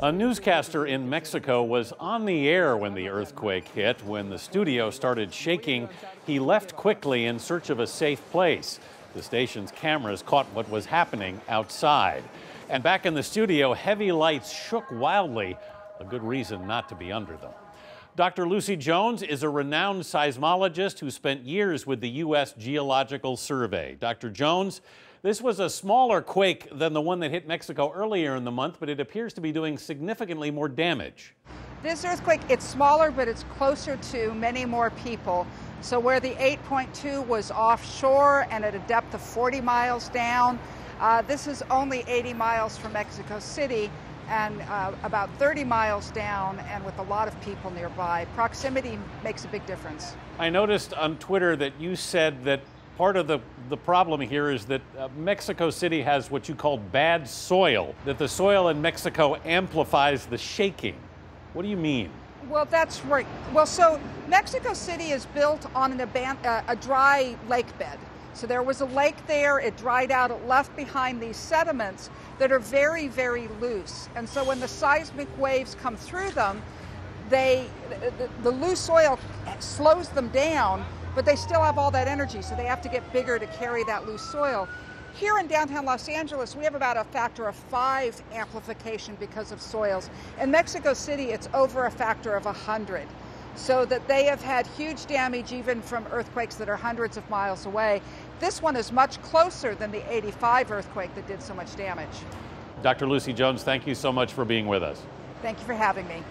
A newscaster in Mexico was on the air when the earthquake hit. When the studio started shaking, he left quickly in search of a safe place. The station's cameras caught what was happening outside. And back in the studio, heavy lights shook wildly, a good reason not to be under them. Dr. Lucy Jones is a renowned seismologist who spent years with the U.S. Geological Survey. Dr. Jones, this was a smaller quake than the one that hit Mexico earlier in the month, but it appears to be doing significantly more damage. This earthquake, it's smaller, but it's closer to many more people. So where the 8.2 was offshore and at a depth of 40 miles down, this is only 80 miles from Mexico City and about 30 miles down and with a lot of people nearby. Proximity makes a big difference. I noticed on Twitter that you said that part of the problem here is that Mexico City has what you called bad soil, that the soil in Mexico amplifies the shaking. What do you mean? Well, that's right. Well, so Mexico City is built on a dry lake bed. So there was a lake there, it dried out, it left behind these sediments that are very, very loose. And so when the seismic waves come through them, the loose soil slows them down, but they still have all that energy, so they have to get bigger to carry that loose soil. Here in downtown Los Angeles, we have about a factor of 5 amplification because of soils. In Mexico City, it's over a factor of 100. So that they have had huge damage even from earthquakes that are hundreds of miles away. This one is much closer than the 85 earthquake that did so much damage. Dr. Lucy Jones, thank you so much for being with us. Thank you for having me.